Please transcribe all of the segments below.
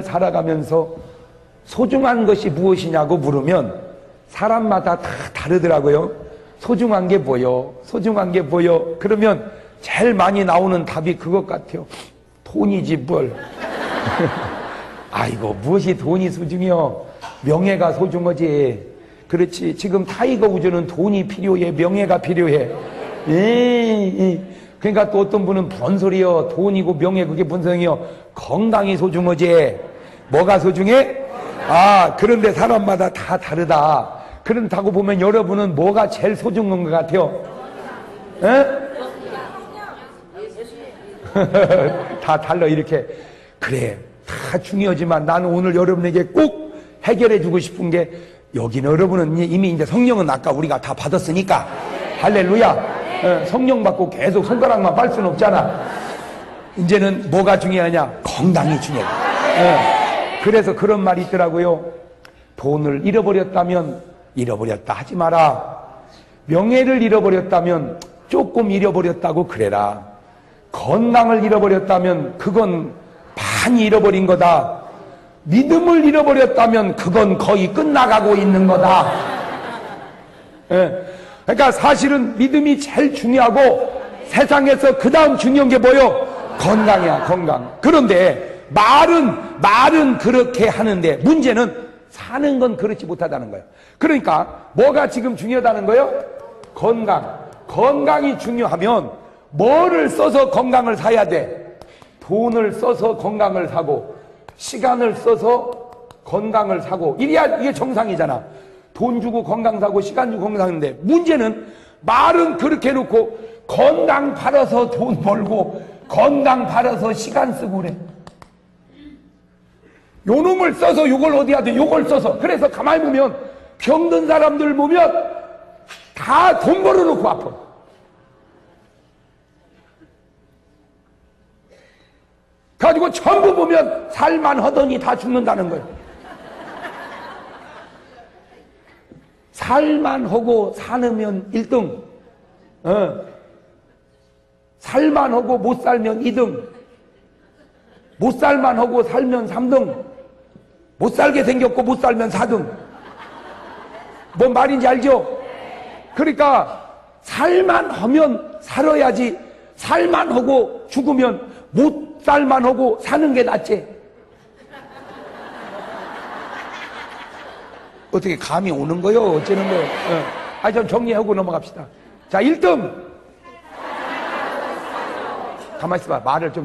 살아가면서 소중한 것이 무엇이냐고 물으면 사람마다 다 다르더라고요. 소중한 게 뭐요? 소중한 게 뭐요? 그러면 제일 많이 나오는 답이 그것 같아요. 돈이지 뭘. 아이고, 무엇이 돈이 소중해요? 명예가 소중하지. 그렇지. 지금 타이거 우즈는 돈이 필요해, 명예가 필요해. 그러니까 또 어떤 분은 뭔 소리요? 돈이고 명예 그게 뭔 소용이요? 건강이 소중하지. 뭐가 소중해? 아, 그런데 사람마다 다 다르다. 그런다고 보면 여러분은 뭐가 제일 소중한 것 같아요? 에? 다 달라 이렇게. 그래, 다 중요하지만 나는 오늘 여러분에게 꼭 해결해 주고 싶은 게, 여기는 여러분은 이미 이제 성령은 아까 우리가 다 받았으니까, 할렐루야. 성령 받고 계속 손가락만 빨 수는 없잖아. 이제는 뭐가 중요하냐? 건강이 중요해. 그래서 그런 말이 있더라고요. 돈을 잃어버렸다면 잃어버렸다 하지 마라. 명예를 잃어버렸다면 조금 잃어버렸다고 그래라. 건강을 잃어버렸다면 그건 많이 잃어버린 거다. 믿음을 잃어버렸다면 그건 거의 끝나가고 있는 거다. 그러니까 사실은 믿음이 제일 중요하고, 세상에서 그 다음 중요한 게 뭐요? 건강이야, 건강. 그런데 말은 그렇게 하는데 문제는 사는 건 그렇지 못하다는 거예요. 그러니까 뭐가 지금 중요하다는 거예요? 건강. 건강이 중요하면 뭐를 써서 건강을 사야 돼? 돈을 써서 건강을 사고, 시간을 써서 건강을 사고. 이래야 이게 정상이잖아. 돈 주고 건강 사고, 시간 주고 건강 사는데, 문제는 말은 그렇게 해놓고 건강 팔아서 돈 벌고 건강 팔아서 시간 쓰고 그래. 요놈을 써서 요걸 어디야 돼, 요걸 써서. 그래서 가만히 보면 병든 사람들 보면 다 돈 벌어놓고 아파. 그래가지고 전부 보면 살만 하더니 다 죽는다는 거예요. 살만 하고 사느면 1등, 살만 하고 못 살면 2등, 못 살만 하고 살면 3등, 못 살게 생겼고 못 살면 4등. 뭔 말인지 알죠? 그러니까 살만 하면 살아야지, 살만 하고 죽으면 못 살만 하고 사는 게 낫지. 어떻게 감이 오는 거요? 어쩌는 거요? 아니, 전 정리하고 넘어갑시다. 자, 1등. 가만히 있어봐. 말을 좀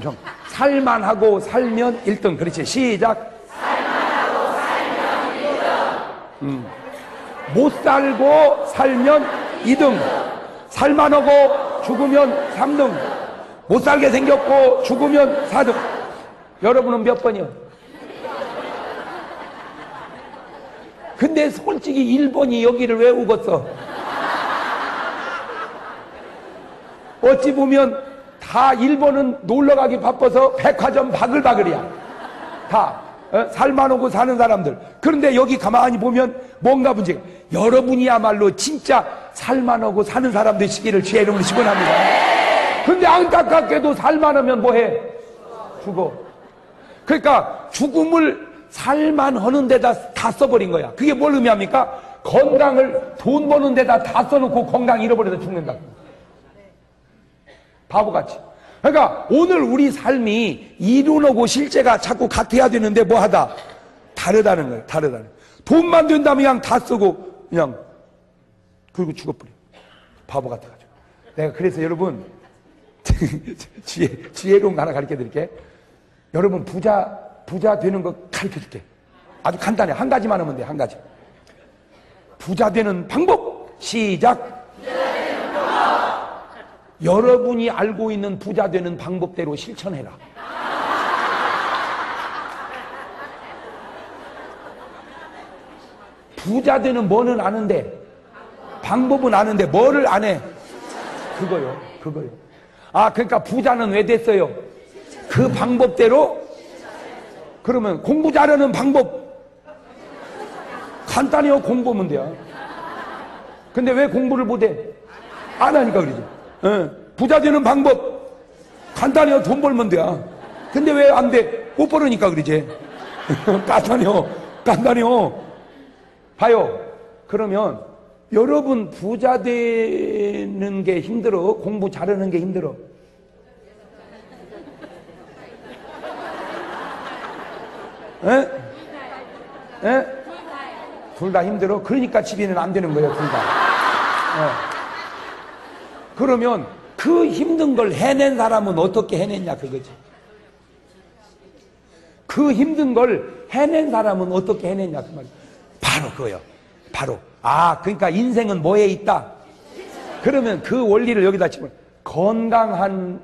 살만하고 살면 1등. 그렇지. 시작. 살만하고 살면 1등. 못 살고 살면 2등. 살만하고 죽으면 3등. 못 살게 생겼고 죽으면 4등. 여러분은 몇 번이요? 근데 솔직히 1번이 여기를 왜 우겼어? 어찌 보면 다 1번은 놀러가기 바빠서 백화점 바글바글이야. 다 살만 오고 사는 사람들. 그런데 여기 가만히 보면 뭔가 문제가. 여러분이야말로 진짜 살만 오고 사는 사람들 시기를 주의 이름으로 시원합니다. 근데 안타깝게도 살만 하면 뭐해? 죽어. 그러니까 죽음을 살만 하는 데다 다 써버린 거야. 그게 뭘 의미합니까? 건강을 돈 버는 데다 다 써놓고 건강 잃어버려서 죽는다. 바보같이. 그러니까 오늘 우리 삶이 이론하고 실제가 자꾸 같아야 되는데 뭐하다? 다르다는 거예요. 다르다는 거예요. 돈만 된다면 그냥 다 쓰고 그냥 그리고 죽어버려. 바보같아가지고. 내가 그래서 여러분 지혜로운 하나 가르쳐드릴게. 여러분 부자 되는 거 가르쳐 줄게. 아주 간단해. 한 가지만 하면 돼. 한 가지. 부자 되는 방법. 시작. 여러분이 알고 있는 부자 되는 방법대로 실천해라. 부자 되는 뭐는 아는데, 방법은 아는데 뭐를 안 해? 그거요. 그거요. 아, 그러니까 부자는 왜 됐어요? 그 방법대로. 그러면 공부 잘하는 방법 간단해요. 공부하면 돼요. 근데 왜 공부를 못해? 안 하니까 그러지. 부자 되는 방법 간단해요. 돈 벌면 돼요. 근데 왜 안 돼? 못 벌으니까 그러지. 깐다니요. 봐요. 그러면 여러분 부자 되는 게 힘들어? 공부 잘하는 게 힘들어? 에? 에? 둘 다 힘들어? 그러니까 집에는 안 되는 거예요, 둘 다. 그러면 그 힘든 걸 해낸 사람은 어떻게 해냈냐, 그거지. 그 힘든 걸 해낸 사람은 어떻게 해냈냐, 그 말이야. 바로 그거예요. 바로. 아, 그러니까 인생은 뭐에 있다? 그러면 그 원리를 여기다 치면 건강한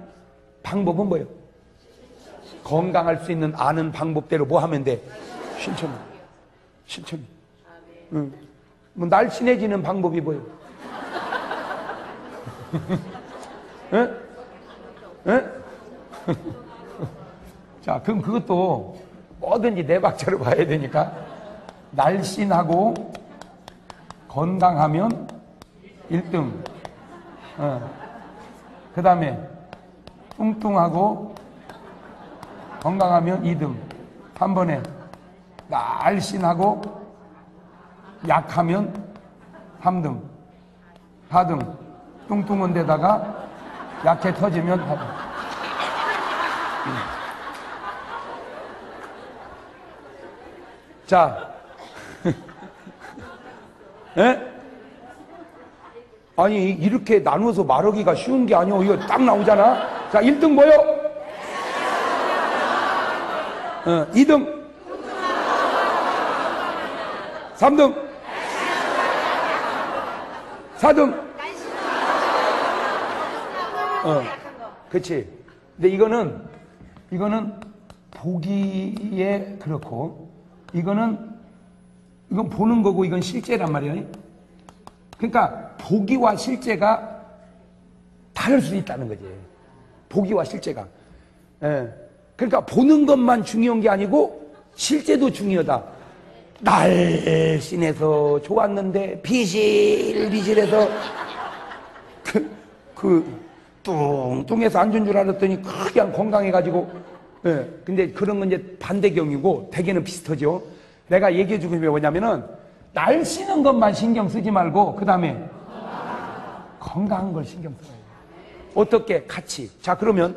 방법은 뭐예요? 건강할 수 있는 아는 방법대로 뭐 하면 돼? 실천해. 실천해. 응. 뭐 날씬해지는 방법이 뭐예요? 응? 응? 자, 그럼 그것도 뭐든지 네 박자로 봐야 되니까 날씬하고 건강하면 1등. 그 다음에 뚱뚱하고 건강하면 2등. 한 번에 날씬하고 약하면 3등, 4등, 뚱뚱한 데다가 약해 터지면 4등. 자, 에? 아니 이렇게 나눠서 말하기가 쉬운 게 아니오. 이거 딱 나오잖아. 자, 1등 뭐요? 2등, 3등, 4등. 그치. 근데 이거는 보기에 그렇고, 이건 보는 거고, 이건 실제란 말이야. 그러니까 보기와 실제가 다를 수 있다는 거지. 보기와 실제가. 그러니까 보는 것만 중요한 게 아니고 실제도 중요하다. 날씬해서 좋았는데 비실비실해서 뚱뚱해서 안 좋은 줄 알았더니 그냥 건강해가지고. 근데 그런 건 이제 반대경이고 대개는 비슷하죠. 내가 얘기해주고 싶은 게 뭐냐면은 날씬한 것만 신경 쓰지 말고 그 다음에 건강한 걸 신경 써요. 어떻게? 같이. 자, 그러면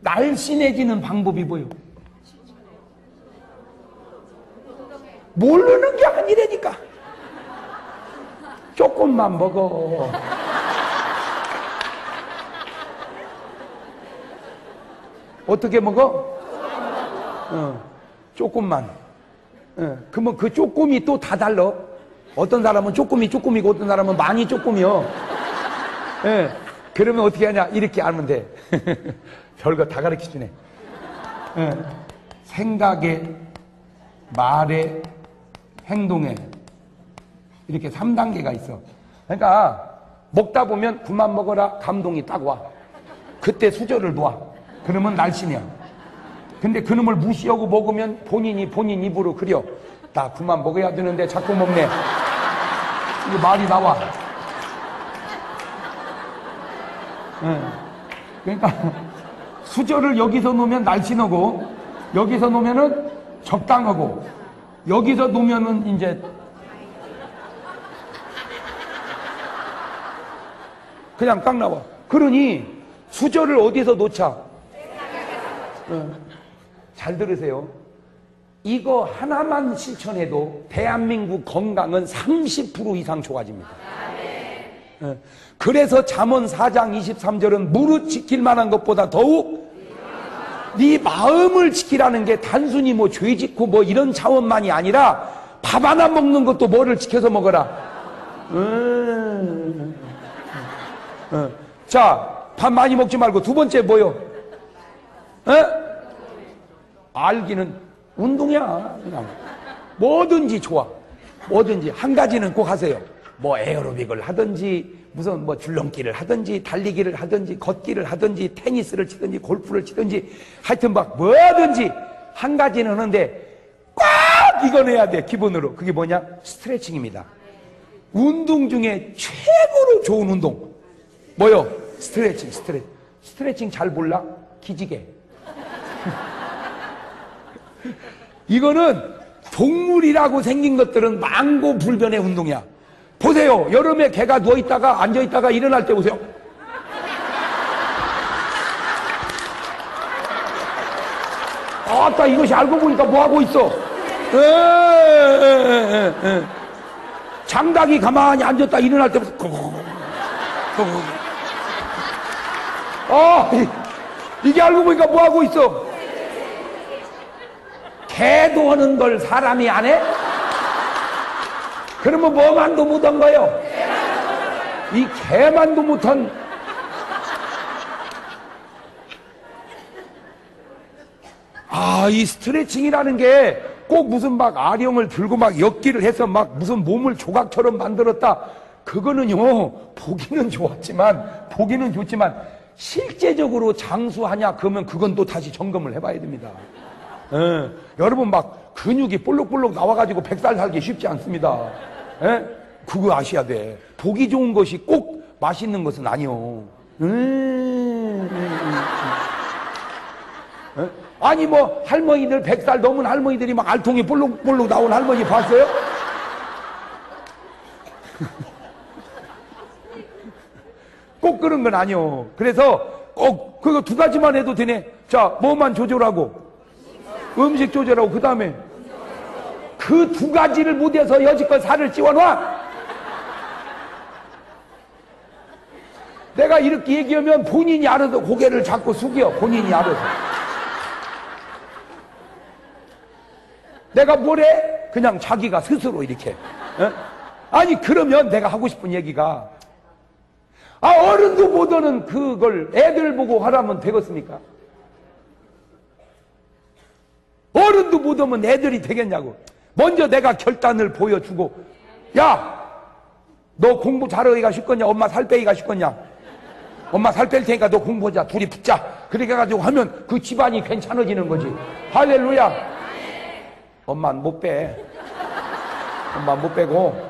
날씬해지는 방법이 뭐예요? 모르는 게 아니라니까. 조금만 먹어. 어떻게 먹어? 조금만. 그러면 그 조금이 또 다 달라. 어떤 사람은 조금이고 어떤 사람은 많이 조금이요. 그러면 어떻게 하냐? 이렇게 알면 돼. 별거 다 가르쳐주네. 생각에, 말에, 행동에, 이렇게 3단계가 있어. 그러니까 먹다 보면 그만 먹어라 감동이 딱 와. 그때 수저를 놔. 그러면 날씬이야. 근데 그놈을 무시하고 먹으면 본인 입으로 그려. 나 그만 먹어야 되는데 자꾸 먹네. 이게 말이 나와. 그러니까 수저를 여기서 놓으면 날씬하고, 여기서 놓으면은 적당하고, 여기서 놓으면은 이제 그냥 딱 나와. 그러니 수저를 어디서 놓자? 잘 들으세요. 이거 하나만 실천해도 대한민국 건강은 30% 이상 좋아집니다. 그래서 잠언 4장 23절은 무릇 지킬 만한 것보다 더욱 네 마음을 지키라는 게 단순히 뭐 죄 짓고 뭐 이런 차원만이 아니라 밥 하나 먹는 것도 뭐를 지켜서 먹어라. 자, 밥 많이 먹지 말고 두 번째 뭐요? 알기는 운동이야. 그냥 뭐든지 좋아. 뭐든지 한 가지는 꼭 하세요. 뭐 에어로빅을 하든지 무슨 뭐 줄넘기를 하든지 달리기를 하든지 걷기를 하든지 테니스를 치든지 골프를 치든지 하여튼 막 뭐든지 한 가지는 하는데 꽉 이건 해야 돼. 기본으로. 그게 뭐냐? 스트레칭입니다. 운동 중에 최고로 좋은 운동 뭐요? 스트레칭. 스트레칭 잘 몰라? 기지개. 이거는 동물이라고 생긴 것들은 망고 불변의 운동이야. 보세요. 여름에 개가 누워있다가 앉아있다가 일어날 때 보세요. 아따, 이것이 알고 보니까 뭐하고 있어. 장닭이 가만히 앉았다 일어날 때 이게 알고 보니까 뭐하고 있어. 개도 하는 걸 사람이 안 해? 그러면 뭐만도 못한 거예요. 이 개만도 못한 이 스트레칭이라는 게 꼭 무슨 막 아령을 들고 막 엮기를 해서 막 무슨 몸을 조각처럼 만들었다. 그거는요, 보기는 좋지만 실제적으로 장수하냐 그러면 그건 또 다시 점검을 해봐야 됩니다. 예, 여러분 막 근육이 볼록볼록 나와가지고 100살 살기 쉽지 않습니다. 예? 그거 아셔야 돼. 보기 좋은 것이 꼭 맛있는 것은 아니요. 예? 아니 뭐 할머니들 100살 넘은 할머니들이 막 알통이 볼록볼록 나온 할머니 봤어요? 꼭 그런 건 아니요. 그래서 그거 두 가지만 해도 되네. 자, 뭐만 조절하고? 음식 조절하고 그 다음에 그 두 가지를 못해서 여지껏 살을 찌워놔. 내가 이렇게 얘기하면 본인이 알아서 고개를 자꾸 숙여. 본인이 알아서. 내가 뭘 해? 그냥 자기가 스스로 이렇게. 에? 아니 그러면 내가 하고 싶은 얘기가 어른도 못하는 그걸 애들 보고 하라면 되겠습니까? 어른도 못하면 애들이 되겠냐고. 먼저 내가 결단을 보여주고, 야, 너 공부 잘하기가 쉽겠냐? 엄마 살 빼기가 쉽겠냐? 엄마 살 뺄 테니까 너 공부하자. 둘이 붙자. 그렇게 해가지고 하면 그 집안이 괜찮아지는 거지. 할렐루야. 엄마는 못 빼. 엄마 못 빼고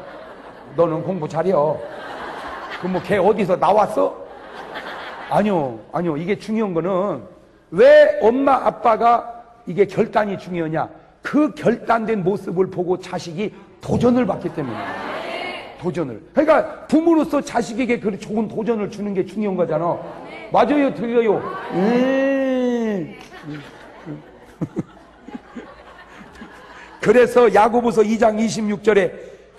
너는 공부 잘해요. 그럼 뭐 걔 어디서 나왔어? 아니요. 이게 중요한 거는 왜 엄마 아빠가 이게 결단이 중요하냐? 그 결단된 모습을 보고 자식이 도전을 받기 때문이에요. 도전을. 그러니까 부모로서 자식에게 그 좋은 도전을 주는 게 중요한 거잖아. 맞아요, 틀려요? 그래서 야고보서 2장 26절에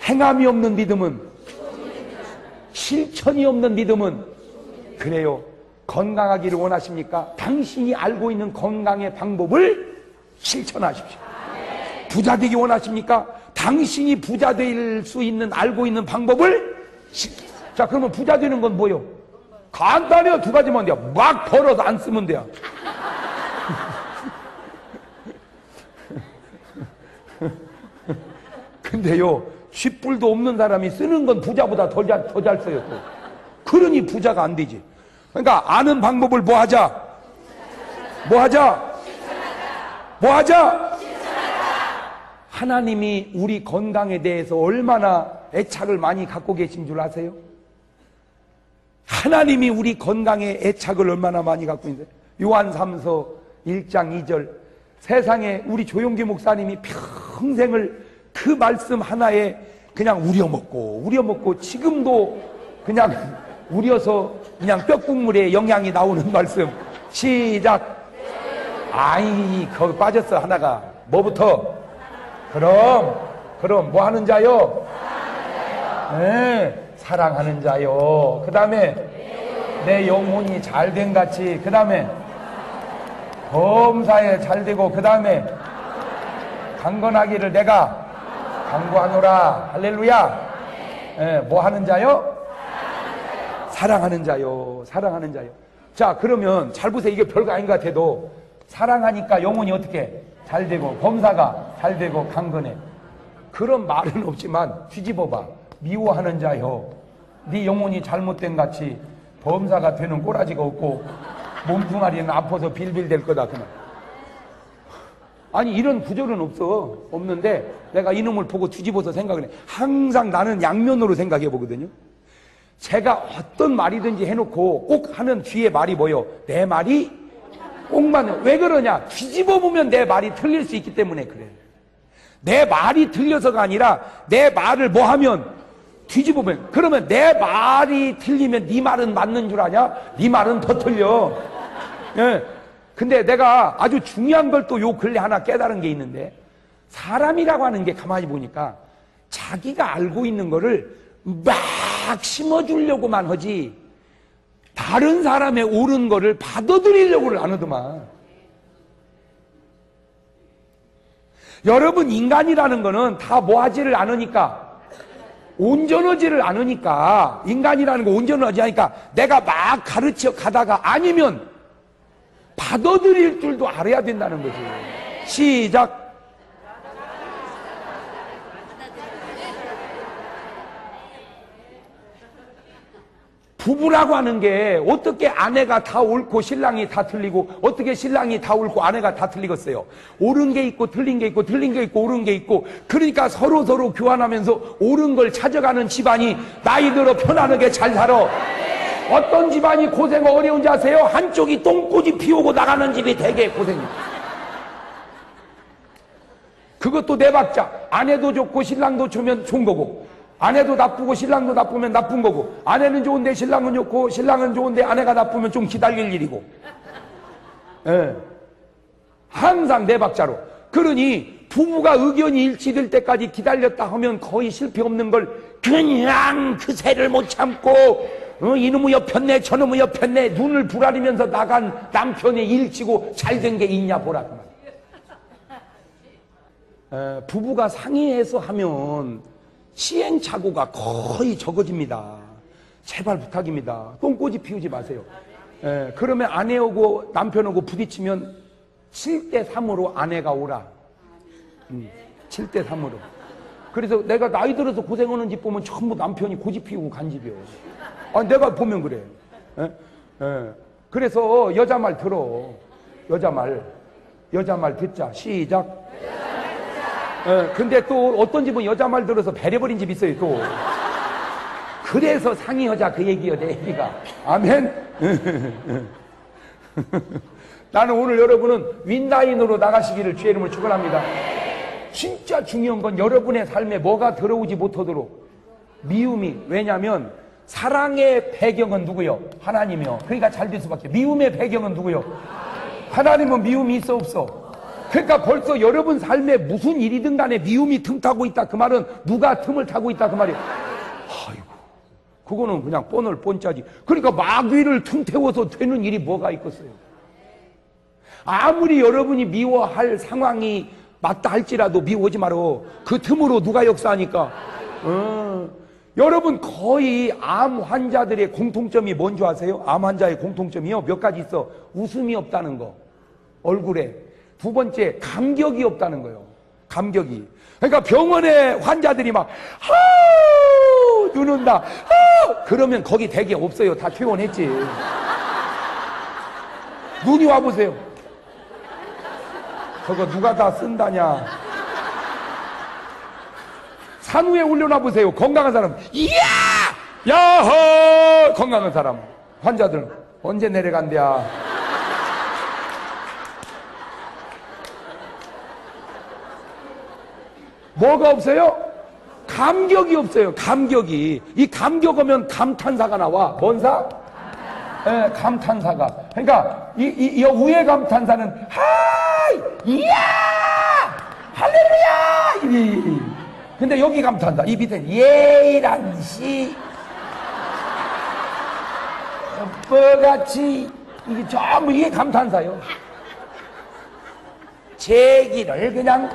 행함이 없는 믿음은, 실천이 없는 믿음은, 그래요. 건강하기를 원하십니까? 당신이 알고 있는 건강의 방법을 실천하십시오. 부자되기 원하십니까? 당신이 부자될 수 있는 알고 있는 방법을 자, 그러면 부자되는 건 뭐요? 간단해요. 두 가지만 돼요. 막 벌어서 안 쓰면 돼요. 근데요, 쥐뿔도 없는 사람이 쓰는 건 부자보다 더 잘 써요. 또. 그러니 부자가 안 되지. 그러니까 아는 방법을 뭐 하자? 하나님이 우리 건강에 대해서 얼마나 애착을 많이 갖고 계신 줄 아세요? 하나님이 우리 건강에 애착을 얼마나 많이 갖고 있는데, 요한 3서 1장 2절, 세상에 우리 조용기 목사님이 평생을 그 말씀 하나에 그냥 우려먹고 지금도 그냥 우려서 그냥 뼈국물에 영양이 나오는 말씀. 시작. 아이, 거기 빠졌어. 하나가 뭐부터? 그럼 뭐 하는 자요? 네, 사랑하는 자요. 그 다음에 내 영혼이 잘된 같이, 그 다음에 범사에 잘되고, 그 다음에 강건하기를 내가 강구하노라. 할렐루야. 예, 뭐 하는 자요? 사랑하는 자요. 자, 그러면 잘 보세요. 이게 별거 아닌 것 같아도 사랑하니까 영혼이 어떻게 잘되고, 범사가 잘되고, 강건해. 그런 말은 없지만 뒤집어봐. 미워하는 자요, 네 영혼이 잘못된 같이 범사가 되는 꼬라지가 없고 몸뚱아리는 아파서 빌빌댈 거다. 그만. 아니, 이런 구절은 없는데 내가 이놈을 보고 뒤집어서 생각을 해. 항상 나는 양면으로 생각해 보거든요. 제가 어떤 말이든지 해놓고 꼭 하는 뒤에 말이 뭐예요? 내 말이 꼭 맞는. 왜 그러냐? 뒤집어 보면 내 말이 틀릴 수 있기 때문에 그래요. 내 말이 틀려서가 아니라 내 말을 뭐 하면 뒤집어보면, 그러면 내 말이 틀리면 네 말은 맞는 줄 아냐? 네 말은 더 틀려. 예. 근데 내가 아주 중요한 걸 또 요 근래 하나 깨달은 게 있는데, 사람이라고 하는 게 가만히 보니까 자기가 알고 있는 거를 막 심어주려고만 하지 다른 사람의 옳은 거를 받아들이려고를 안 하더만. 여러분, 인간이라는 거는 다 뭐 하지를 않으니까, 온전하지를 않으니까, 인간이라는 거 온전하지 않으니까 내가 막 가르쳐 가다가 아니면 받아들일 줄도 알아야 된다는 거지. 시작. 부부라고 하는 게 어떻게 아내가 다 옳고 신랑이 다 틀리고, 어떻게 신랑이 다 옳고 아내가 다 틀리겠어요? 옳은 게 있고 틀린 게 있고, 틀린 게 있고 옳은 게 있고, 그러니까 서로 교환하면서 옳은 걸 찾아가는 집안이 나이 들어 편안하게 잘 살아. 어떤 집안이 고생 어려운지 아세요? 한쪽이 똥꼬지 피우고 나가는 집이 되게 고생이에요. 그것도 네 박자. 아내도 좋고 신랑도 좋으면 좋은 거고, 아내도 나쁘고 신랑도 나쁘면 나쁜 거고, 아내는 좋은데 신랑은 좋고, 신랑은 좋은데 아내가 나쁘면 좀 기다릴 일이고. 예. 항상 네 박자로. 그러니 부부가 의견이 일치될 때까지 기다렸다 하면 거의 실패 없는 걸 그냥 그 새를 못 참고, 이놈의 옆편네 저놈의 옆편네 눈을 부라리면서 나간 남편의 일치고 잘된 게 있냐 보라. 예. 부부가 상의해서 하면 시행착오가 거의 적어집니다. 제발 부탁입니다. 똥꼬지 피우지 마세요. 예, 그러면 아내하고 남편하고 부딪히면 7대3으로 아내가 오라. 7대3으로. 그래서 내가 나이 들어서 고생하는 집 보면 전부 남편이 고집 피우고 간 집이에요. 아, 내가 보면 그래. 예? 예. 그래서 여자 말 들어. 여자 말 듣자. 시작. 예, 근데 또 어떤 집은 여자 말 들어서 배려버린 집이 있어요, 또. 그래서 상의하자, 그 얘기여, 내 얘기가. 아멘? 나는 오늘 여러분은 윈다인으로 나가시기를 주의 이름으로 축원합니다. 진짜 중요한 건 여러분의 삶에 뭐가 들어오지 못하도록 미움이. 왜냐면 사랑의 배경은 누구요? 하나님이요. 그러니까 잘 될 수밖에. 미움의 배경은 누구요? 하나님은 미움이 있어 없어? 그러니까 벌써 여러분 삶에 무슨 일이든 간에 미움이 틈 타고 있다, 그 말은 누가 틈을 타고 있다 그 말이에요. 아이고, 그거는 그냥 뻔을 뻔짜지. 그러니까 마귀를 틈 태워서 되는 일이 뭐가 있겠어요? 아무리 여러분이 미워할 상황이 맞다 할지라도 미워하지 말어. 그 틈으로 누가 역사하니까. 여러분, 거의 암 환자들의 공통점이 뭔지 아세요? 암 환자의 공통점이요, 몇 가지 있어. 웃음이 없다는 거, 얼굴에. 두 번째, 감격이 없다는 거예요. 감격이. 그러니까 병원에 환자들이 막 하우 눈 온다 하우 그러면 거기 대개 없어요. 다 퇴원했지. 눈이 와보세요. 저거 누가 다 쓴다냐. 산후에 올려놔보세요. 건강한 사람. 이야 야호. 건강한 사람. 환자들 언제 내려간대야. 뭐가 없어요? 감격이 없어요. 감격이. 이 감격하면 감탄사가 나와. 뭔 사? 예, 감탄사가. 그러니까 이 우회 감탄사는 하이! 이야! 할렐루야! 이. 근데 여기 감탄사. 이 밑에는 예이란 시. 뻐같이. 이게 전부 이게 감탄사요. 제기를 그냥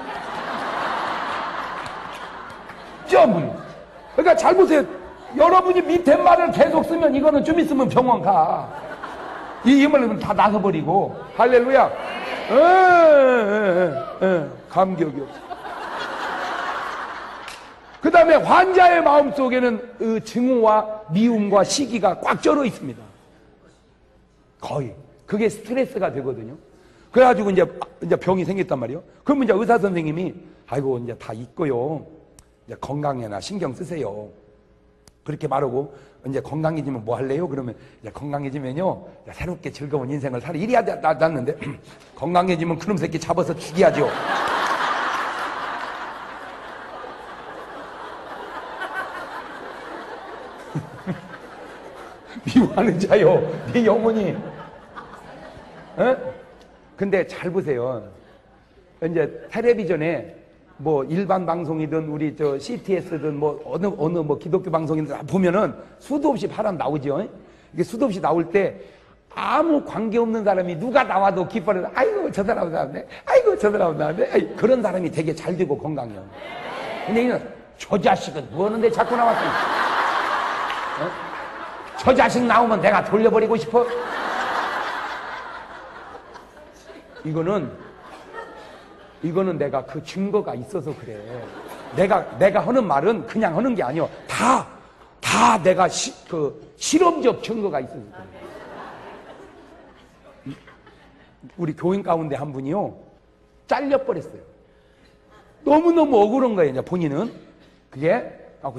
점을. 그러니까 잘 보세요. 여러분이 밑에 말을 계속 쓰면 이거는 좀 있으면 병원 가. 이 말은 다 나서버리고. 할렐루야. 감격이 없어. 그 다음에 환자의 마음속에는 증오와 미움과 시기가 꽉 절어 있습니다. 거의. 그게 스트레스가 되거든요. 그래가지고 이제 병이 생겼단 말이에요. 그러면 이제 의사 선생님이 아이고 이제 다 있고요. 이제 건강에나 신경 쓰세요. 그렇게 말하고, 이제 건강해지면 뭐 할래요? 그러면, 이제 건강해지면요, 새롭게 즐거운 인생을 살아. 이래야 났는데, 건강해지면 그놈 새끼 잡아서 죽여야죠. 미워하는 자요, 네 영혼이. 에? 근데 잘 보세요. 이제 텔레비전에 뭐 일반 방송이든 우리 저 CTS든 뭐 어느 뭐 기독교 방송이든 다 보면은 수도 없이 바람 나오죠. 이게 수도 없이 나올 때 아무 관계 없는 사람이 누가 나와도 기뻐해서 아이고 저 사람 나왔네, 아이고 저 사람 나왔네, 그런 사람이 되게 잘 되고 건강해요. 근데 이거 저 자식은 뭐하는데 자꾸 나왔어. 저 자식 나오면 내가 돌려버리고 싶어. 이거는 내가 그 증거가 있어서 그래. 내가 하는 말은 그냥 하는 게 아니오. 다 내가 실험적 증거가 있어서 그래. 우리 교인 가운데 한 분이요, 잘려버렸어요. 너무너무 억울한 거예요, 본인은. 그게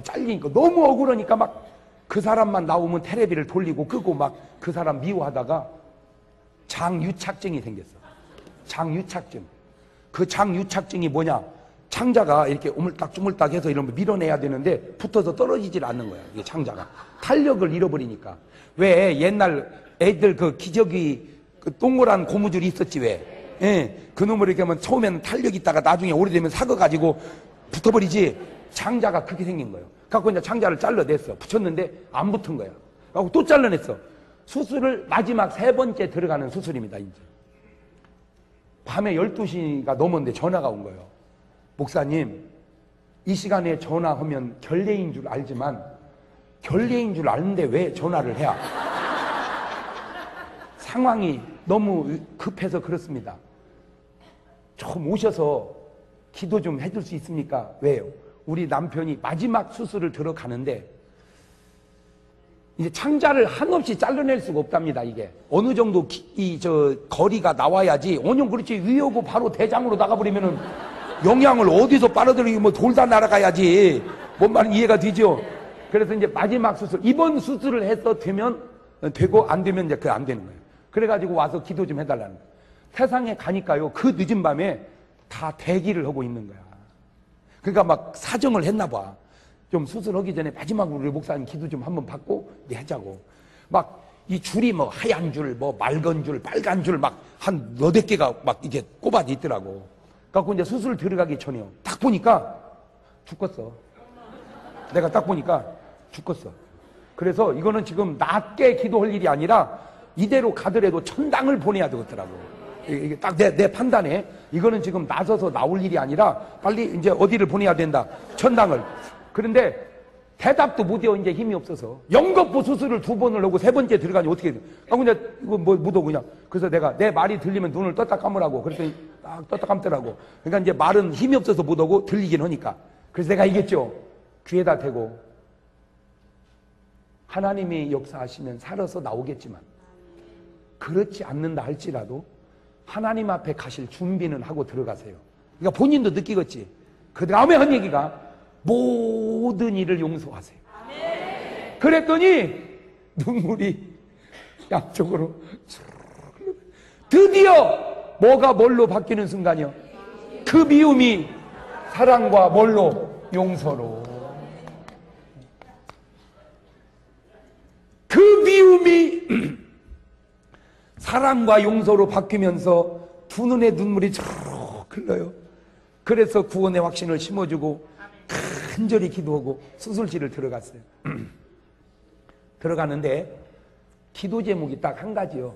잘리니까 너무 억울하니까 막 그 사람만 나오면 테레비를 돌리고 끄고 막 그 사람 미워하다가 장유착증이 생겼어. 장유착증. 그 장유착증이 뭐냐, 창자가 이렇게 오물딱 주물딱 해서 이러면 밀어내야 되는데 붙어서 떨어지질 않는 거야. 이게 창자가 탄력을 잃어버리니까. 왜 옛날 애들 그 기저귀 그 동그란 고무줄이 있었지 왜. 예, 그놈을 이렇게 하면 처음에는 탄력이 있다가 나중에 오래되면 삭아가지고 붙어버리지. 창자가 그렇게 생긴 거예요. 그래서 이제 창자를 잘라냈어. 붙였는데 안 붙은 거야. 그래서 또 잘라냈어. 수술을 마지막 3번째 들어가는 수술입니다. 이제 밤에 12시가 넘었는데 전화가 온 거예요. 목사님, 이 시간에 전화하면 결례인 줄 알지만, 결례인 줄 아는데 왜 전화를 해야? 상황이 너무 급해서 그렇습니다. 좀 오셔서 기도 좀 해줄 수 있습니까? 왜요? 우리 남편이 마지막 수술을 들어가는데 이제 창자를 한없이 잘라낼 수가 없답니다. 이게 어느 정도 거리가 나와야지. 원형 그렇지, 위하고 바로 대장으로 나가버리면은 영양을 어디서 빨아들이고 뭐 돌다 날아가야지. 뭔 말은 이해가 되죠. 그래서 이제 마지막 수술, 이번 수술을 해서 되면 되고 안 되면 이제 안 되는 거예요. 그래가지고 와서 기도 좀 해달라는 거예요. 세상에 가니까요, 그 늦은 밤에 다 대기를 하고 있는 거야. 그러니까 막 사정을 했나 봐. 좀 수술하기 전에 마지막으로 우리 목사님 기도 좀 한번 받고 이제 하자고. 막 이 줄이 뭐 하얀 줄, 뭐 맑은 줄, 빨간 줄 막 한 너댓 개가 막 이게 꼽아져 있더라고. 그래갖고 이제 수술 들어가기 전에요, 딱 보니까 죽었어. 내가 딱 보니까 죽었어. 그래서 이거는 지금 낮게 기도할 일이 아니라 이대로 가더라도 천당을 보내야 되겠더라고. 이게 딱 내 판단에 이거는 지금 나서서 나올 일이 아니라 빨리 이제 어디를 보내야 된다, 천당을. 그런데 대답도 못해요. 이제 힘이 없어서. 영겁부 수술을 2번을 하고 3번째 들어가니 어떻게 해야 돼. 그냥 이거 뭐 묻어 그냥. 그래서 내가 내 말이 들리면 눈을 떴다 감으라고. 그랬더니 딱 떴다 감더라고. 그러니까 이제 말은 힘이 없어서 못하고 들리긴 하니까. 그래서 내가 이겼죠. 귀에다 대고, 하나님이 역사하시면 살아서 나오겠지만 그렇지 않는다 할지라도 하나님 앞에 가실 준비는 하고 들어가세요. 그러니까 본인도 느끼겠지. 그 다음에 한 얘기가, 모든 일을 용서하세요. 아멘. 그랬더니 눈물이 양쪽으로 드디어 뭐가 뭘로 바뀌는 순간이요, 그 미움이 사랑과 뭘로, 용서로. 그 미움이 사랑과 용서로 바뀌면서 두 눈에 눈물이 쭉 흘러요. 그래서 구원의 확신을 심어주고 간절히 기도하고 수술실을 들어갔어요. 들어가는데 기도 제목이 딱 한 가지요.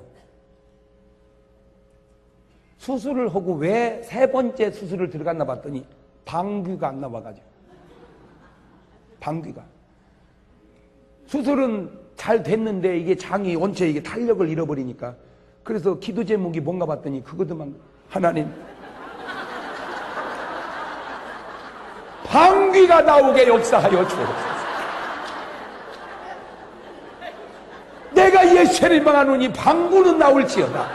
수술을 하고 왜 3번째 수술을 들어갔나 봤더니 방귀가 안 나와가지고. 방귀가. 수술은 잘 됐는데 이게 장이 원체 이게 탄력을 잃어버리니까. 그래서 기도 제목이 뭔가 봤더니 그것만, 하나님, 방귀가 나오게 역사하여 주옵소서. 내가 예체를 망하노니 방귀는 나올지어다.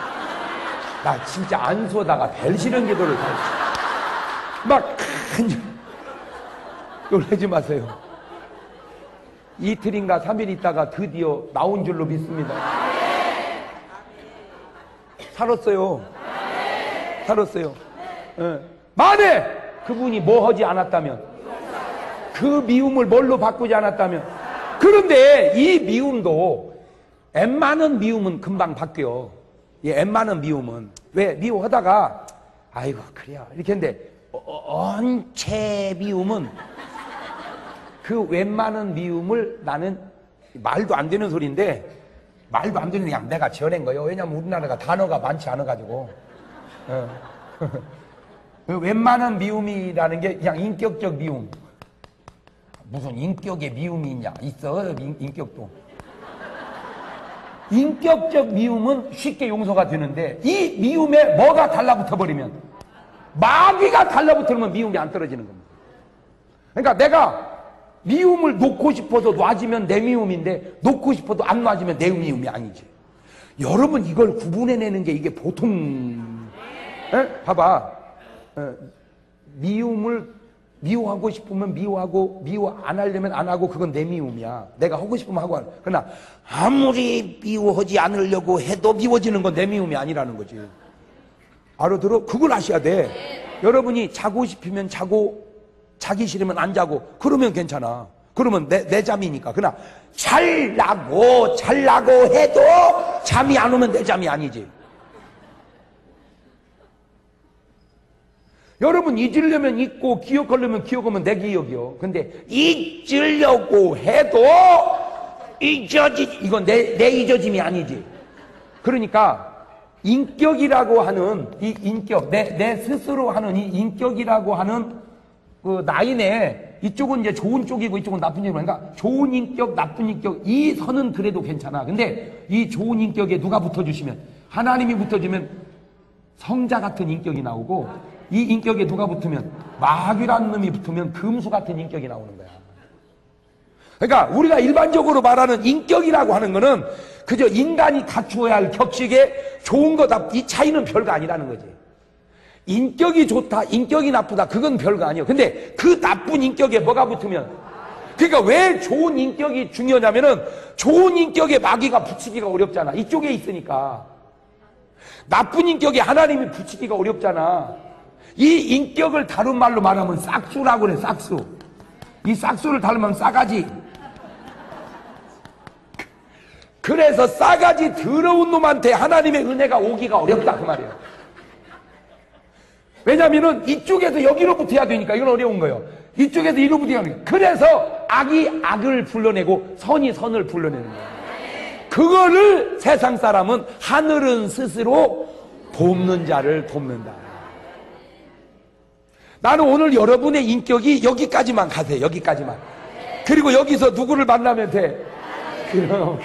나 진짜 안 쏘다가 벨시는 기도를 막 놀라지 마세요. 이틀인가 3일 있다가 드디어 나온 줄로 믿습니다. 살았어요. 살았어요. 네. 만에 그분이 뭐 하지 않았다면, 그 미움을 뭘로 바꾸지 않았다면, 그런데 이 미움도 엠마는 미움은 금방 바뀌어. 이 엠마는 미움은 왜 미워하다가 아이고 그래요 이렇게 했는데 언체 미움은 그 웬만한 미움을 나는 말도 안 되는 소리인데 말도 안 되는 양 내가 지어낸 거예요. 왜냐면 우리나라가 단어가 많지 않아가지고 그 웬만한 미움이라는 게 그냥 인격적 미움. 무슨 인격의 미움이 있냐? 있어 인격도. 인격적 미움은 쉽게 용서가 되는데 이 미움에 뭐가 달라붙어 버리면 마귀가 달라붙으면 미움이 안 떨어지는 겁니다. 그러니까 내가 미움을 놓고 싶어서 놔지면 내 미움인데 놓고 싶어도 안 놔지면 내 미움이 아니지. 여러분 이걸 구분해내는 게 이게 보통 에? 봐봐 미움을 미워하고 싶으면 미워하고 미워 안 하려면 안 하고 그건 내 미움이야. 내가 하고 싶으면 하고 하는. 그러나 아무리 미워하지 않으려고 해도 미워지는 건 내 미움이 아니라는 거지. 알아들어? 그걸 아셔야 돼. 네. 여러분이 자고 싶으면 자고 자기 싫으면 안 자고 그러면 괜찮아. 그러면 내 잠이니까. 그러나 잘라고 해도 잠이 안 오면 내 잠이 아니지. 여러분 잊으려면 잊고 기억하려면 기억하면 내 기억이요. 근데 잊으려고 해도 잊어지지. 이건 내 잊어짐이 아니지. 그러니까 인격이라고 하는 이 인격 내 스스로 하는 이 인격이라고 하는 그 라인에 이쪽은 이제 좋은 쪽이고 이쪽은 나쁜 쪽이고 그러니까 좋은 인격 나쁜 인격 이 선은 그래도 괜찮아. 근데 이 좋은 인격에 누가 붙어주시면 하나님이 붙어주면 성자 같은 인격이 나오고 이 인격에 누가 붙으면 마귀란 놈이 붙으면 금수 같은 인격이 나오는 거야. 그러니까 우리가 일반적으로 말하는 인격이라고 하는 거는 그저 인간이 갖추어야 할 격식에 좋은 거다 이 차이는 별거 아니라는 거지. 인격이 좋다 인격이 나쁘다 그건 별거 아니에요. 근데 그 나쁜 인격에 뭐가 붙으면 그러니까 왜 좋은 인격이 중요하냐면은 좋은 인격에 마귀가 붙이기가 어렵잖아. 이쪽에 있으니까. 나쁜 인격에 하나님이 붙이기가 어렵잖아. 이 인격을 다른 말로 말하면 싹수라고 그래. 싹수. 이 싹수를 닮으면 싸가지. 그래서 싸가지 더러운 놈한테 하나님의 은혜가 오기가 어렵다 그 말이에요. 왜냐면은 이쪽에서 여기로 붙어야 되니까 이건 어려운 거예요. 이쪽에서 이로 붙어야 하는 거예요. 그래서 악이 악을 불러내고 선이 선을 불러내는 거예요. 그거를 세상 사람은 하늘은 스스로 돕는 자를 돕는다. 나는 오늘 여러분의 인격이 여기까지만 가세요. 여기까지만. 그리고 여기서 누구를 만나면 돼? 그럼.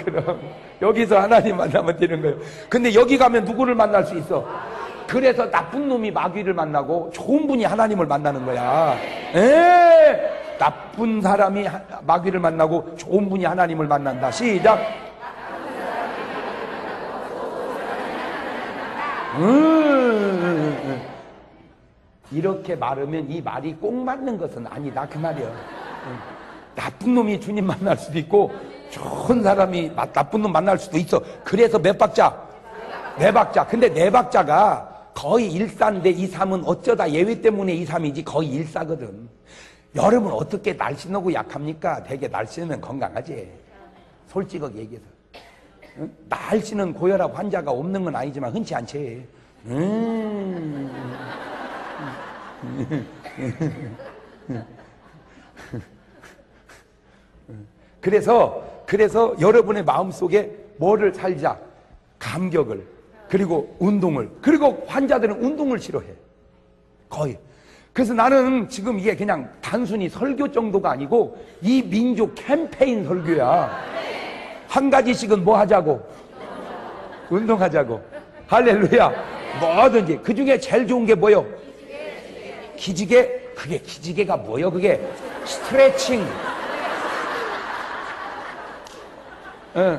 여기서 하나님 만나면 되는 거예요. 근데 여기 가면 누구를 만날 수 있어? 그래서 나쁜 놈이 마귀를 만나고 좋은 분이 하나님을 만나는 거야. 에 나쁜 사람이 마귀를 만나고 좋은 분이 하나님을 만난다. 시작. 이렇게 말하면 이 말이 꼭 맞는 것은 아니다 그 말이야. 나쁜 놈이 주님 만날 수도 있고 좋은 사람이 나쁜 놈 만날 수도 있어. 그래서 몇 박자? 네 박자. 근데 네 박자가 거의 1사인데 2, 3은 어쩌다 예외 때문에 2, 3이지 거의 1사거든. 여러분 어떻게 날씬하고 약합니까? 되게 날씬하면 건강하지. 솔직하게 얘기해서. 응? 날씬은 고혈압 환자가 없는 건 아니지만 흔치 않지. 그래서 여러분의 마음속에 뭐를 살자? 감격을 그리고 운동을. 그리고 환자들은 운동을 싫어해 거의. 그래서 나는 지금 이게 그냥 단순히 설교 정도가 아니고 이 민족 캠페인 설교야. 한 가지씩은 뭐 하자고? 운동하자고. 할렐루야. 뭐든지. 그 중에 제일 좋은 게 뭐요? 기지개? 그게 기지개가 뭐요? 그게 스트레칭.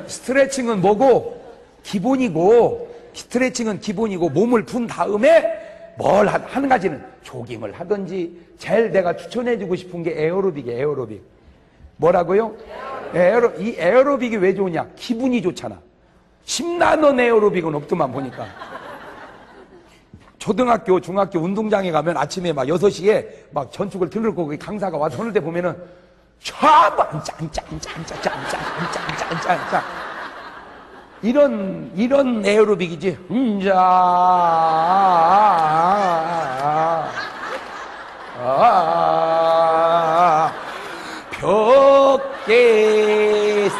스트레칭은 뭐고? 기본이고. 스트레칭은 기본이고 몸을 푼 다음에 뭘 한 가지는 조깅을 하든지. 제일 내가 추천해주고 싶은 게 에어로빅이에요. 에어로빅. 뭐라고요? 이 에어로빅이 왜 좋으냐? 기분이 좋잖아. 10만 원 에어로빅은 없더만 보니까. 초등학교 중학교 운동장에 가면 아침에 막 6시에 막 전축을 들고 거기 강사가 와서 하는데 보면은 샤방 짱짱짱짱짱짱짱짱짱 이런 에어로빅이지. 벽개수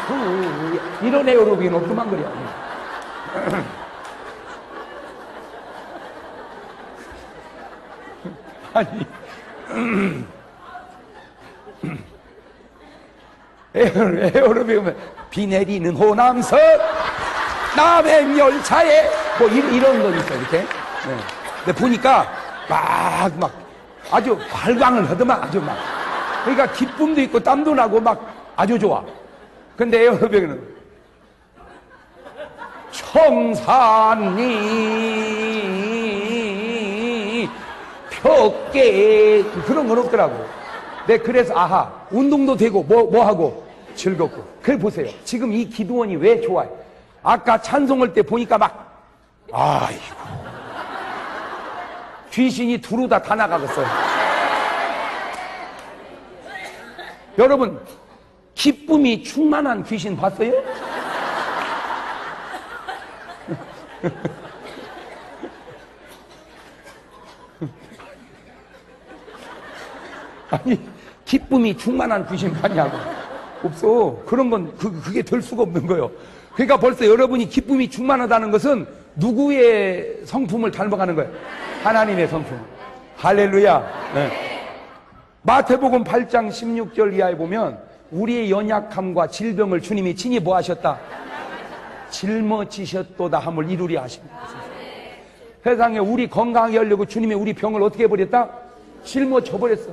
이런 에어로빅은 없구만 그래요. 아니 에어로빅은 비 내리는 호남선 남행 열차에 뭐 이런 건 있어 이렇게. 네. 근데 보니까 막 아주 발광을 하더만 아주 막. 그러니까 기쁨도 있고 땀도 나고 막 아주 좋아. 근데 에어로빅은 청산리 벽계 그런 건 없더라고. 네, 그래서 아하 운동도 되고 뭐 하고 즐겁고. 그래 보세요. 지금 이 기도원이 왜 좋아요? 아까 찬송할 때 보니까 막 아이고 귀신이 두루 다 나가겠어요. 여러분 기쁨이 충만한 귀신 봤어요? 아니 기쁨이 충만한 귀신 봤냐고. 없어. 그런 건 그게 될 수가 없는 거예요. 그러니까 벌써 여러분이 기쁨이 충만하다는 것은 누구의 성품을 닮아가는 거예요? 하나님의 성품. 할렐루야. 네. 마태복음 8장 16절 이하에 보면 우리의 연약함과 질병을 주님이 친히 뭐 하셨다? 짊어지셨도다 함을 이루려 하십니다. 세상에 우리 건강하게 하려고 주님이 우리 병을 어떻게 해버렸다? 짊어져버렸어.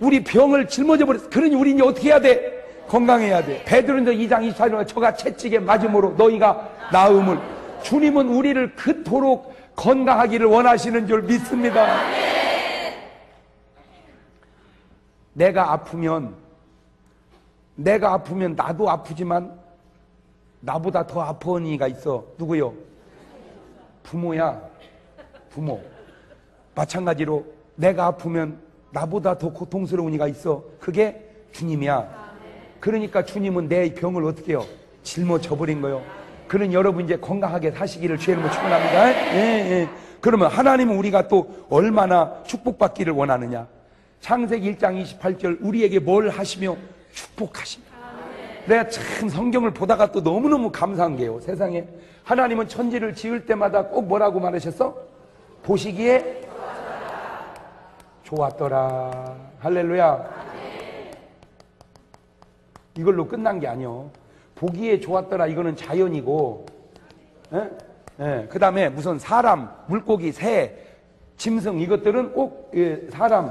우리 병을 짊어져버렸어. 그러니 우리 이제 어떻게 해야 돼? 건강해야 돼. 베드로전서 2장 24절에 저가 채찍에 맞음으로 너희가 나음을. 주님은 우리를 그토록 건강하기를 원하시는 줄 믿습니다. 내가 아프면 나도 아프지만 나보다 더 아픈 이가 있어. 누구요? 부모야. 부모. 마찬가지로 내가 아프면 나보다 더 고통스러운 이가 있어. 그게 주님이야. 그러니까 주님은 내 병을 어떻게 해요? 짊어져버린 거예요. 그러니 여러분 이제 건강하게 사시기를 주의 이름으로 축원합니다. 예, 예. 그러면 하나님은 우리가 또 얼마나 축복받기를 원하느냐. 창세기 1장 28절 우리에게 뭘 하시며 축복하십니다. 내가 참 성경을 보다가 또 너무너무 감사한 게요. 세상에 하나님은 천지를 지을 때마다 꼭 뭐라고 말하셨어? 보시기에 좋았더라. 할렐루야. 네. 이걸로 끝난 게 아니요. 보기에 좋았더라 이거는 자연이고, 그 다음에 무슨 사람, 물고기, 새, 짐승 이것들은 꼭 사람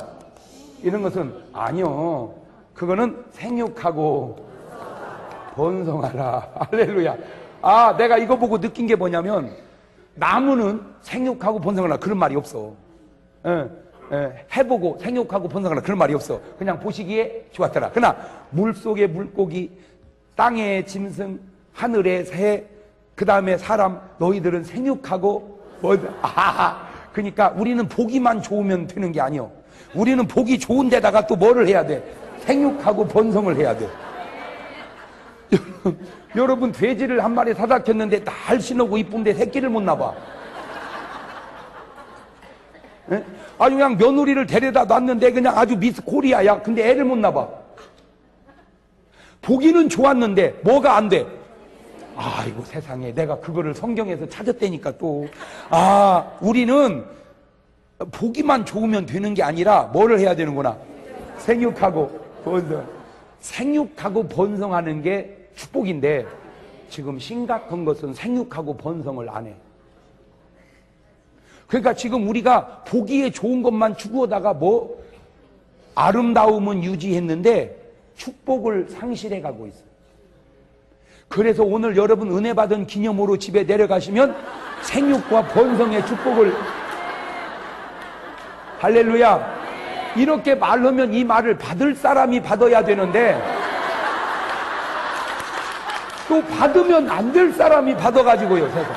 이런 것은 아니요. 그거는 생육하고 번성하라. 할렐루야. 아, 내가 이거 보고 느낀 게 뭐냐면 나무는 생육하고 번성하라 그런 말이 없어. 해보고 생육하고 번성하라 그런 말이 없어. 그냥 보시기에 좋았더라. 그러나 물속의 물고기, 땅의 짐승, 하늘의 새, 그 다음에 사람, 너희들은 생육하고 그러니까 우리는 보기만 좋으면 되는 게 아니요. 우리는 보기 좋은 데다가 또 뭐를 해야 돼? 생육하고 번성을 해야 돼. 여러분 돼지를 한 마리 사다 켰는데 날씬하고 이쁜데 새끼를 못 낳아. 예? 아주 그냥 며느리를 데려다 놨는데 그냥 아주 미스 코리아야. 근데 애를 못 낳아. 보기는 좋았는데 뭐가 안 돼? 아이고 세상에 내가 그거를 성경에서 찾았다니까 또. 아, 우리는 보기만 좋으면 되는 게 아니라 뭐를 해야 되는구나. 생육하고 번성. 생육하고 번성하는 게 축복인데 지금 심각한 것은 생육하고 번성을 안 해. 그러니까 지금 우리가 보기에 좋은 것만 추구하다가 뭐 아름다움은 유지했는데 축복을 상실해 가고 있어요. 그래서 오늘 여러분 은혜 받은 기념으로 집에 내려가시면 생육과 번성의 축복을. 할렐루야. 이렇게 말하면 이 말을 받을 사람이 받아야 되는데 또 받으면 안 될 사람이 받아가지고요. 세상.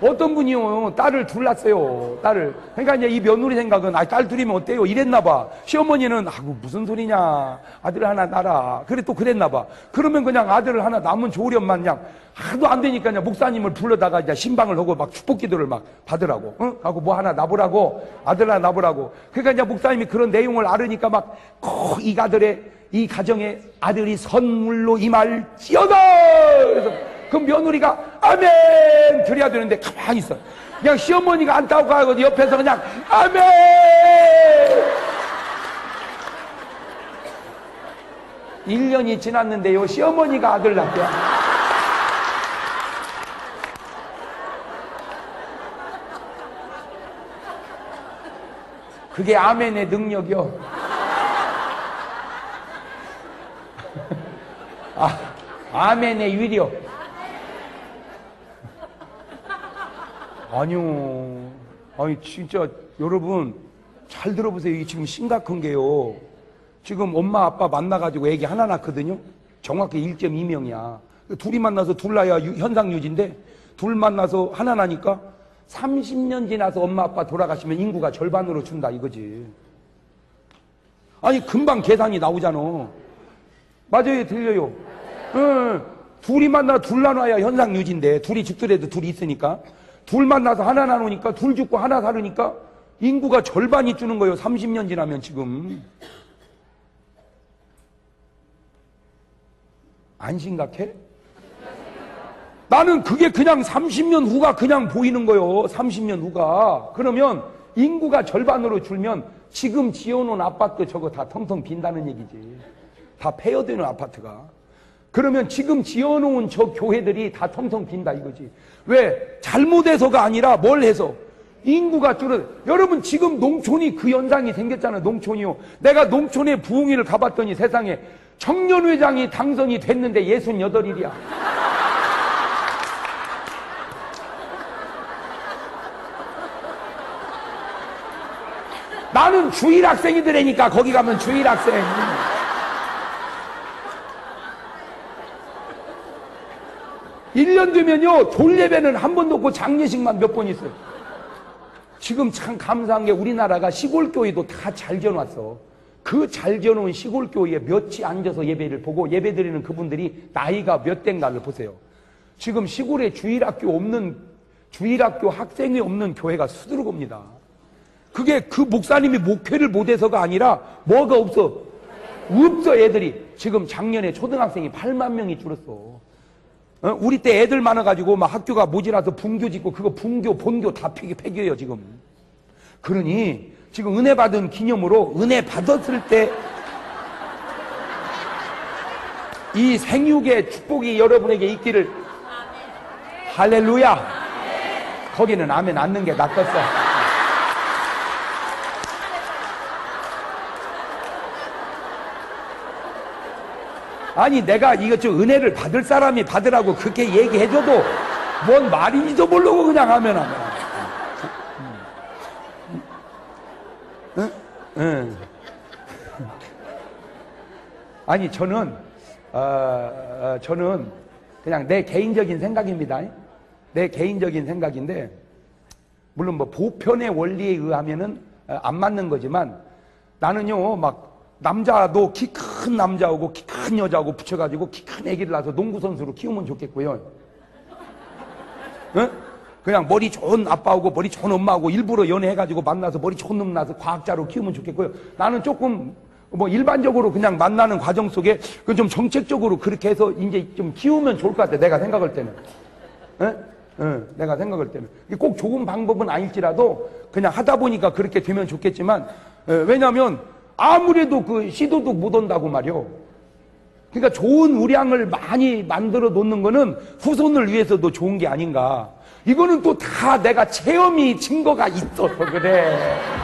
어떤 분이요, 딸을 둘 낳았어요. 딸을. 그러니까 이제 이 며느리 생각은, 아, 딸 둘이면 어때요? 이랬나봐. 시어머니는, 아이고, 무슨 소리냐. 아들 하나 낳아라. 그래, 또 그랬나봐. 그러면 그냥 아들을 하나 낳으면 좋으련만 그냥, 하도 안 되니까 그냥 목사님을 불러다가 이제 신방을 하고 막 축복 기도를 막 받으라고. 응? 하고 뭐 하나 낳으라고. 아들 하나 낳으라고. 그러니까 이제 목사님이 그런 내용을 알으니까 막, 이 아들의, 이 가정의 아들이 선물로 임할지어다! 그래서 그 며느리가 아멘 드려야 되는데 가만히 있어. 그냥 시어머니가 안 따고 가고 옆에서 그냥 아멘. 1년이 지났는데요, 시어머니가 아들 낳게. 그게 아멘의 능력이요. 아, 아멘의 위력. 아니요. 아니, 진짜, 여러분, 잘 들어보세요. 이게 지금 심각한 게요. 지금 엄마, 아빠 만나가지고 애기 하나 낳거든요? 정확히 1.2명이야. 둘이 만나서 둘 낳아야 현상유지인데, 둘 만나서 하나 나니까 30년 지나서 엄마, 아빠 돌아가시면 인구가 절반으로 준다, 이거지. 아니, 금방 계산이 나오잖아. 맞아요, 들려요. 응, 둘이 만나, 둘 낳아야 현상유지인데, 둘이 집들에도 둘이 있으니까. 둘 만나서 하나 나누니까, 둘 죽고 하나 살으니까, 인구가 절반이 주는 거예요. 30년 지나면 지금. 안 심각해? 나는 그게 그냥 30년 후가 그냥 보이는 거예요. 30년 후가. 그러면 인구가 절반으로 줄면 지금 지어놓은 아파트 저거 다 텅텅 빈다는 얘기지. 다 폐허되는 아파트가. 그러면 지금 지어놓은 저 교회들이 다 텅텅 빈다 이거지. 왜? 잘못해서가 아니라 뭘 해서? 인구가 줄어. 여러분 지금 농촌이 그 현상이 생겼잖아요. 농촌이요. 내가 농촌의 부흥회를 가봤더니 세상에 청년회장이 당선이 됐는데 68일이야. 나는 주일학생이더라니까. 거기 가면 주일학생. 일 년 되면요, 돌예배는 한 번도 없고 장례식만 몇 번 있어요. 지금 참 감사한 게 우리나라가 시골교회도 다 잘 지어놨어. 그 잘 지어놓은 시골교회에 몇이 앉아서 예배를 보고 예배드리는 그분들이 나이가 몇 대인가를 보세요. 지금 시골에 주일학교 학생이 없는 교회가 수두룩 옵니다. 그게 그 목사님이 목회를 못해서가 아니라 뭐가 없어 애들이. 지금 작년에 초등학생이 8만 명이 줄었어. 어? 우리 때 애들 많아가지고 막 학교가 모자라서 분교 짓고 그거 분교 본교 다 폐기해요 지금. 그러니 지금 은혜 받은 기념으로 은혜 받았을 때 이 생육의 축복이 여러분에게 있기를. 할렐루야. 거기는 아멘 않는 게 낫겠어. 아니 내가 이것저것 은혜를 받을 사람이 받으라고 그렇게 얘기해줘도 뭔 말인지도 모르고 그냥 하면. 응? 응. 아니 저는 그냥 내 개인적인 생각입니다. 내 개인적인 생각인데 물론 뭐 보편의 원리에 의하면은 안 맞는 거지만 나는요 막. 남자도 키 큰 남자하고 키 큰 여자하고 붙여가지고 키 큰 애기를 낳아서 농구선수로 키우면 좋겠고요. 응? 그냥 머리 좋은 아빠하고 머리 좋은 엄마하고 일부러 연애해가지고 만나서 머리 좋은 놈 낳아서 과학자로 키우면 좋겠고요. 나는 조금 뭐 일반적으로 그냥 만나는 과정 속에 그 좀 정책적으로 그렇게 해서 이제 좀 키우면 좋을 것 같아. 내가 생각할 때는. 응? 응, 내가 생각할 때는. 꼭 좋은 방법은 아닐지라도 그냥 하다 보니까 그렇게 되면 좋겠지만, 왜냐면 아무래도 그 시도도 못 온다고 말이요. 그러니까 좋은 우량을 많이 만들어 놓는 거는 후손을 위해서도 좋은 게 아닌가. 이거는 또 다 내가 체험이 증거가 있어서 그래.